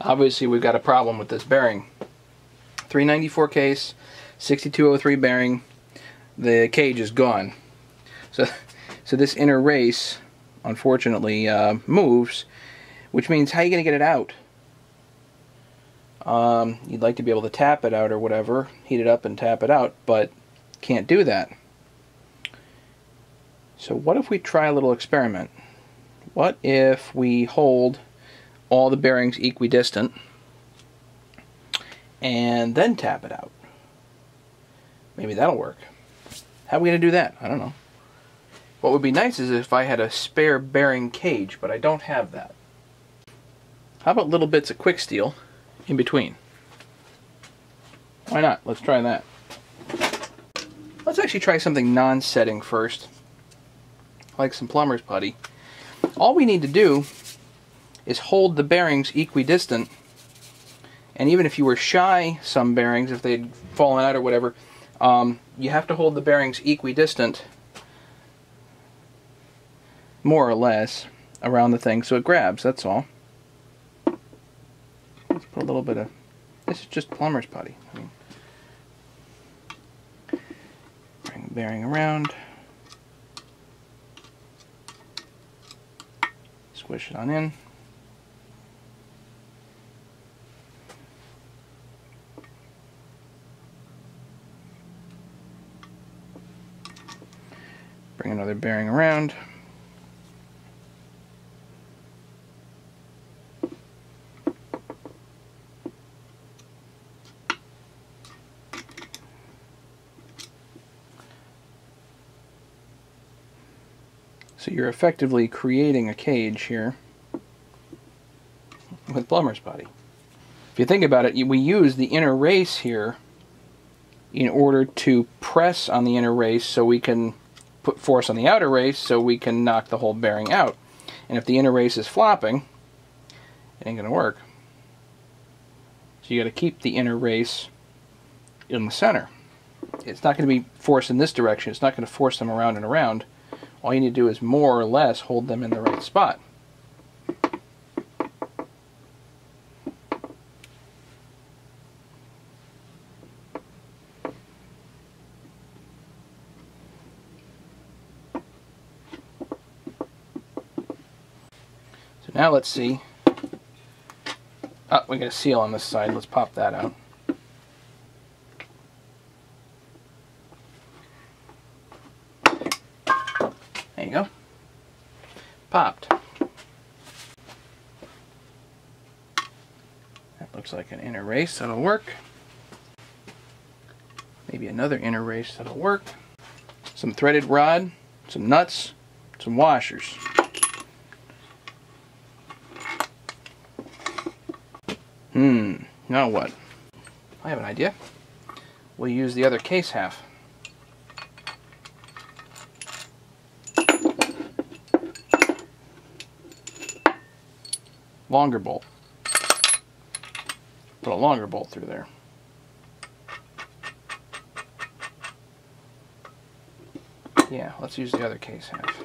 obviously we've got a problem with this bearing. 394 case, 6203 bearing, the cage is gone. So this inner race, unfortunately, moves, which means how are you going to get it out? You'd like to be able to tap it out or whatever, heat it up and tap it out, but can't do that. So what if we try a little experiment? What if we hold all the bearings equidistant and then tap it out? Maybe that'll work. How are we going to do that? I don't know. What would be nice is if I had a spare bearing cage, but I don't have that. How about little bits of quick steel in between? Why not? Let's try that. Let's actually try something non-setting first, like some plumber's putty. All we need to do is hold the bearings equidistant, and even if you were shy some bearings, if they'd fallen out or whatever, you have to hold the bearings equidistant, more or less, around the thing so it grabs, that's all. Let's put a little bit of, this is just plumber's putty. I mean, bring the bearing around, squish it on in. Bring another bearing around. So you're effectively creating a cage here with plumber's putty. If you think about it, we use the inner race here in order to press on the inner race so we can put force on the outer race so we can knock the whole bearing out. And if the inner race is flopping, it ain't gonna work. So you gotta keep the inner race in the center. It's not gonna be forced in this direction. It's not gonna force them around and around. All you need to do is more or less hold them in the right spot. So now let's see. Oh, we got a seal on this side. Let's pop that out. There you go. Popped. That looks like an inner race. That'll work. Maybe another inner race. That'll work. Some threaded rod, some nuts, some washers. Now what? I have an idea. We'll use the other case half. Longer bolt. Put a longer bolt through there. Yeah, let's use the other case half.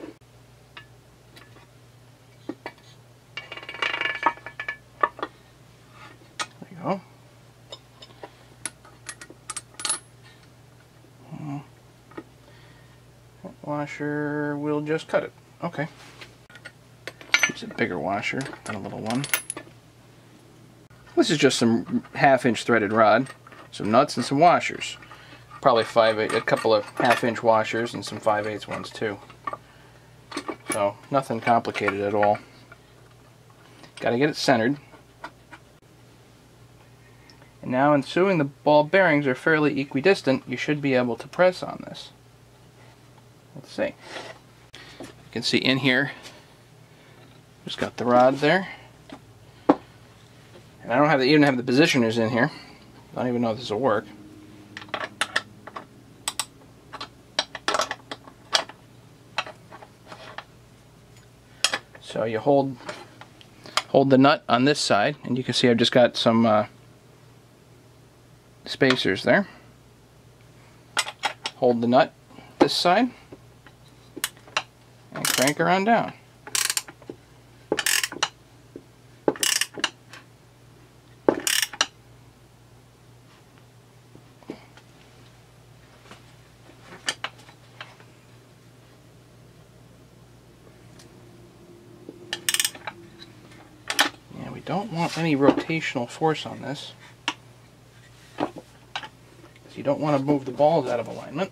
There you go. Washer, we'll just cut it. Okay. It's a bigger washer than a little one. This is just some half-inch threaded rod, some nuts, and some washers. Probably a couple of half-inch washers and some 5/8 ones too. So nothing complicated at all. Got to get it centered. And now, ensuing the ball bearings are fairly equidistant, you should be able to press on this. Let's see. You can see in here. Just got the rod there, and I don't have even have the positioners in here. I don't even know if this will work. So you hold the nut on this side, and you can see I've just got some spacers there. Hold the nut this side, and crank her on down. don't want any rotational force on this, because you don't want to move the balls out of alignment.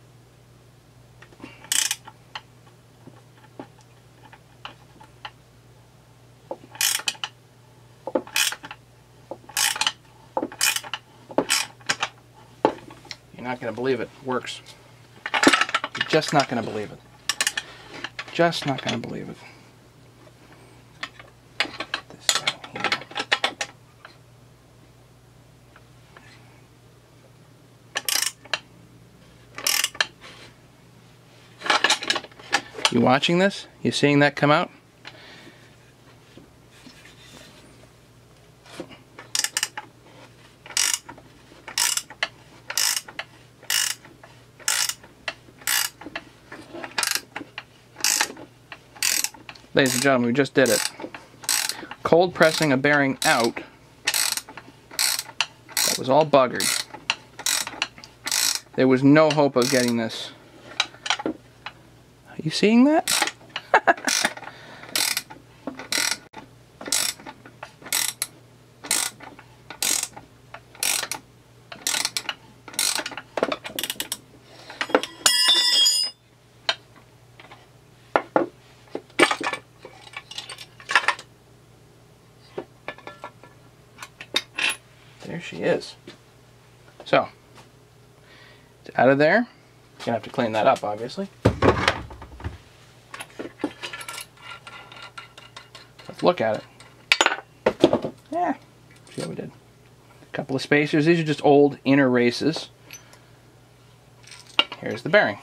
You're not going to believe it works. You're just not going to believe it. Just not going to believe it. You watching this? You seeing that come out? Ladies and gentlemen, we just did it. Cold pressing a bearing out that was all buggered. There was no hope of getting this. You seeing that? There she is. So, it's out of there. You're gonna have to clean that up, obviously. Look at it. Yeah, see what we did. A couple of spacers. These are just old inner races. Here's the bearing.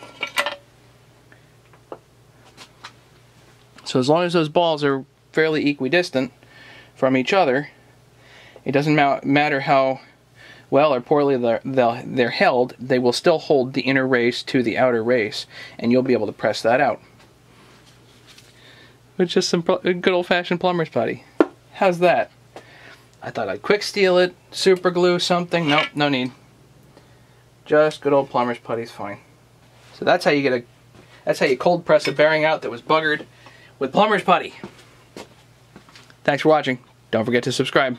So as long as those balls are fairly equidistant from each other, it doesn't matter how well or poorly they're held, they will still hold the inner race to the outer race, and you'll be able to press that out. It's just some good old-fashioned plumber's putty. How's that? I thought I'd quick steal it, super glue something. Nope, no need. Just good old plumber's putty's fine. So that's how you get a. That's how you cold press a bearing out that was buggered with plumber's putty. Thanks for watching. Don't forget to subscribe.